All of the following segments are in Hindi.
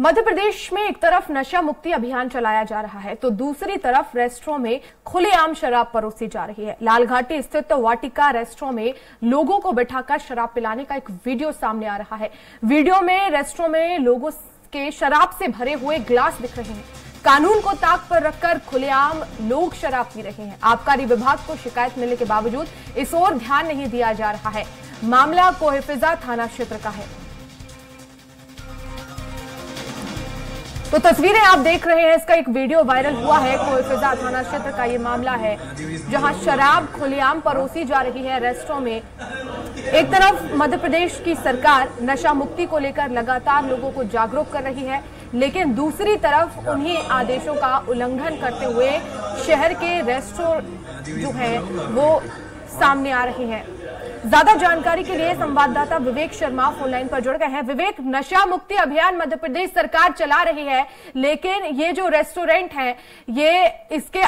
मध्य प्रदेश में एक तरफ नशा मुक्ति अभियान चलाया जा रहा है तो दूसरी तरफ रेस्टोरों में खुलेआम शराब परोसी जा रही है। लालघाटी स्थित वाटिका रेस्टोरों में लोगों को बिठाकर शराब पिलाने का एक वीडियो सामने आ रहा है। वीडियो में रेस्टोरों में लोगों के शराब से भरे हुए ग्लास दिख रहे हैं। कानून को ताक पर रखकर खुलेआम लोग शराब पी रहे हैं। आबकारी विभाग को शिकायत मिलने के बावजूद इस ओर ध्यान नहीं दिया जा रहा है। मामला कोहेफिजा थाना क्षेत्र का है। तो तस्वीरें आप देख रहे हैं, इसका एक वीडियो वायरल हुआ है। कोहेफिजा थाना क्षेत्र का ये मामला है जहां शराब खुलेआम परोसी जा रही है रेस्टोरों में। एक तरफ मध्य प्रदेश की सरकार नशा मुक्ति को लेकर लगातार लोगों को जागरूक कर रही है, लेकिन दूसरी तरफ उन्हीं आदेशों का उल्लंघन करते हुए शहर के रेस्टोरेंट जो है वो सामने आ रहे हैं। ज्यादा जानकारी के लिए संवाददाता विवेक शर्मा फोनलाइन पर जुड़ गए हैं। विवेक, नशा मुक्ति अभियान मध्य प्रदेश सरकार चला रही है, लेकिन ये जो रेस्टोरेंट हैं, ये इसके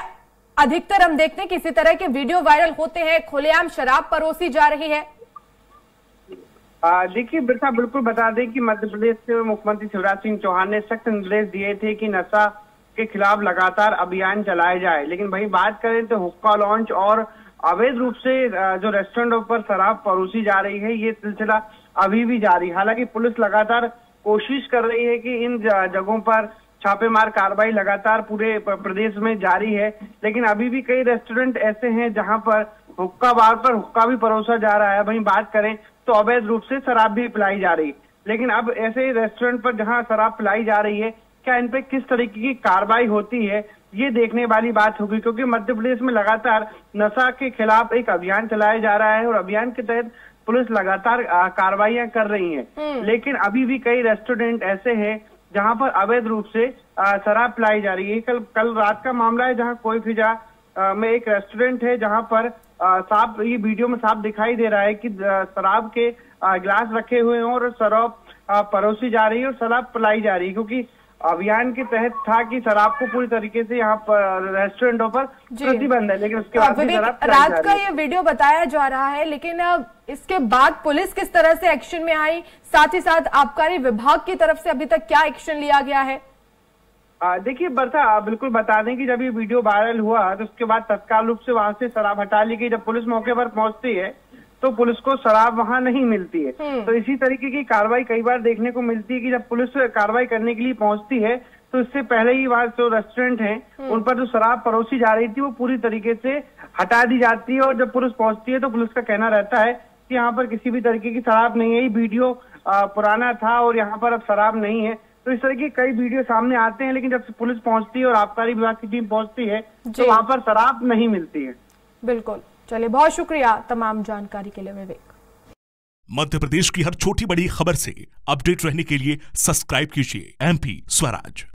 अधिकतर हम देखते हैं कि इसी तरह के वीडियो वायरल होते हैं, खुलेआम शराब परोसी जा रही है। देखिए बिरसा, बिल्कुल बता दें कि मध्य प्रदेश के मुख्यमंत्री शिवराज सिंह चौहान ने सख्त निर्देश दिए थे कि नशा के खिलाफ लगातार अभियान चलाया जाए, लेकिन वही बात करें तो हुक्का लॉन्च और अवैध रूप से जो रेस्टोरेंटों पर शराब परोसी जा रही है, ये सिलसिला अभी भी जारी है। हालांकि पुलिस लगातार कोशिश कर रही है कि इन जगहों पर छापेमार कार्रवाई लगातार पूरे प्रदेश में जारी है, लेकिन अभी भी कई रेस्टोरेंट ऐसे हैं जहां पर हुक्का बार पर हुक्का भी परोसा जा रहा है। वहीं बात करें तो अवैध रूप से शराब भी पिलाई जा रही है, लेकिन अब ऐसे रेस्टोरेंट पर जहाँ शराब पिलाई जा रही है, क्या इन पर किस तरीके की कार्रवाई होती है, ये देखने वाली बात होगी। क्योंकि मध्य प्रदेश में लगातार नशा के खिलाफ एक अभियान चलाया जा रहा है और अभियान के तहत पुलिस लगातार कार्रवाइयां कर रही है, लेकिन अभी भी कई रेस्टोरेंट ऐसे हैं जहां पर अवैध रूप से शराब पिलाई जा रही है। कल रात का मामला है जहां कोहेफिजा में एक रेस्टोरेंट है जहां पर साफ ये वीडियो में साफ दिखाई दे रहा है कि शराब के गिलास रखे हुए हैं और शराब परोसी जा रही है और शराब पिलाई जा रही है। क्योंकि अभियान के तहत था कि शराब को पूरी तरीके से यहाँ पर रेस्टोरेंटों पर प्रतिबंध है, लेकिन उसके बाद रात का ये वीडियो बताया जा रहा है। लेकिन इसके बाद पुलिस किस तरह से एक्शन में आई, साथ ही साथ आबकारी विभाग की तरफ से अभी तक क्या एक्शन लिया गया है? देखिए बरसा, बिल्कुल बता दें कि जब ये वीडियो वायरल हुआ तो उसके बाद तत्काल रूप से वहाँ से शराब हटा ली गई। जब पुलिस मौके पर पहुंचती है तो पुलिस को शराब वहां नहीं मिलती है। तो इसी तरीके की कार्रवाई कई बार देखने को मिलती है कि जब पुलिस कार्रवाई करने के लिए पहुंचती है तो इससे पहले ही वहां जो रेस्टोरेंट हैं उन पर जो शराब परोसी जा रही थी वो पूरी तरीके से हटा दी जाती है। और जब पुलिस पहुंचती है तो पुलिस का कहना रहता है कि यहाँ पर किसी भी तरीके की शराब नहीं है, ये वीडियो पुराना था और यहाँ पर अब शराब नहीं है। तो इस तरह के कई वीडियो सामने आते हैं, लेकिन जब पुलिस पहुंचती है और आबकारी विभाग की टीम पहुंचती है तो वहाँ पर शराब नहीं मिलती है। बिल्कुल, चलिए बहुत शुक्रिया तमाम जानकारी के लिए विवेक। मध्य प्रदेश की हर छोटी बड़ी खबर से अपडेट रहने के लिए सब्सक्राइब कीजिए MP स्वराज।